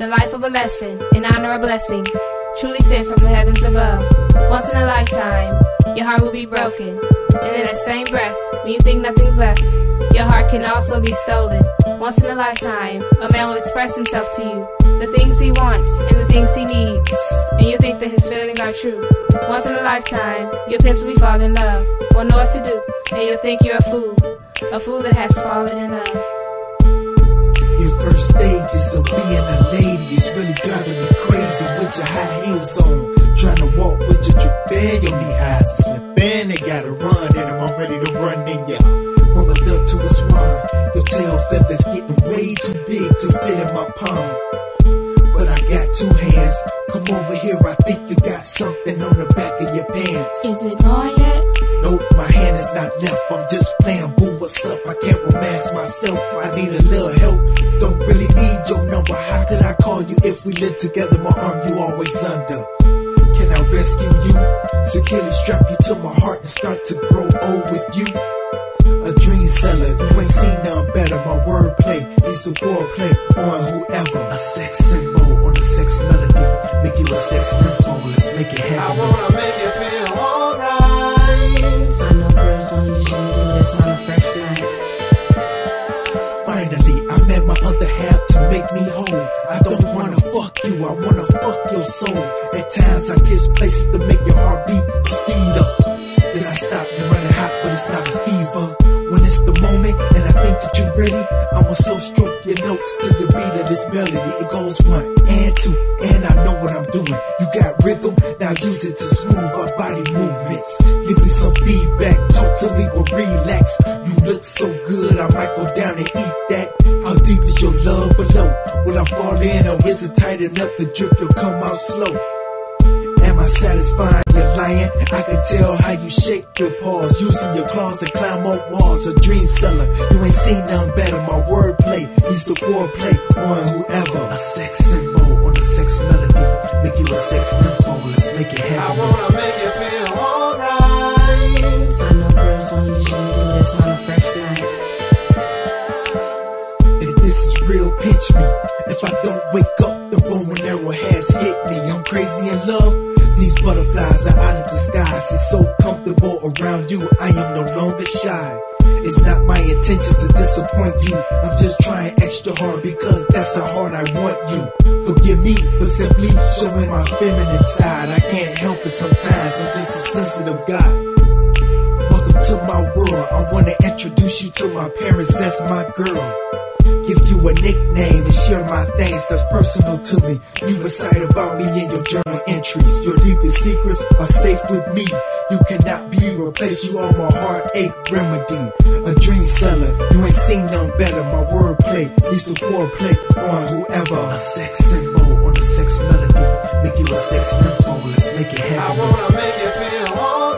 the life of a lesson, in honor of blessing, truly sent from the heavens above. Once in a lifetime, your heart will be broken, and in that same breath, when you think nothing's left, your heart can also be stolen. Once in a lifetime, a man will express himself to you, the things he wants and the things he needs, and you think that his feelings are true. Once in a lifetime, your pets will be falling in love, will know what to do, and you'll think you're a fool that has fallen in love. First stages of being a lady is really driving me crazy with your high heels on. Trying to walk with your drip in, your knee highs is slipping. They gotta run in them, I'm ready to run in ya. From a duck to a swan, your tail feathers getting way too big to fit in my palm. But I got two hands, come over here, I think you got something on the back of your pants. Is it gone yet? Nope, my hand is not left, I'm just playing boo, what's up? I can't romance myself, I need a little help. Don't really need your number, how could I call you if we live together? My arm you always under. Can I rescue you? Securely strap you to my heart and start to grow old with you. A dream seller, you ain't seen none better. My wordplay needs to foreplay on whoever. A sex symbol on a sex melody, make you a sex info, let's make it happen. I wanna make you feel alright. I know girls don't usually do this on a first night. Finally, I met my other half to make me whole. I don't wanna fuck you, I wanna fuck your soul. At times I kiss places to make your heartbeat speed up. Then I stop, you running hot, but it's not a fever. When it's the moment and I think that you're ready, I'ma slow stroke your notes to the beat of this melody. It goes one and two, and I know what I'm doing. You got rhythm, now use it to smooth our body movements. Give me some feedback, talk to me but relax. You look so good, I might go down and eat that. How deep is your love below? Will I fall in or is it tight enough to drip? You'll come out slow. Am I satisfying your lying? I can tell how you shake your paws, using your claws to climb up walls. A dream seller, you ain't seen nothing better. My wordplay needs to foreplay on whoever. A sex symbol on a sex melody, make you a sex info, let's make it happen. I wanna make you feel alright. I know girls don't usually do this on a first night. If this is real, pinch me. If I don't wake up, the bow and arrow has hit me. I'm crazy in love. These butterflies are out of the skies. It's so comfortable around you, I am no longer shy. It's not my intentions to disappoint you, I'm just trying extra hard because that's how hard I want you. Forgive me for simply showing my feminine side. I can't help it sometimes, I'm just a sensitive guy. Welcome to my world, I wanna introduce you to my parents, that's my girl. Give you a nickname and share my things that's personal to me. You recite about me in your journal entries. Your deepest secrets are safe with me. You cannot be replaced, you are my heartache remedy. A dream seller, you ain't seen none better. My wordplay needs to foreplay on whoever. A sex symbol on a sex melody, make you a sex info, let's make it happen. I wanna make you feel warm.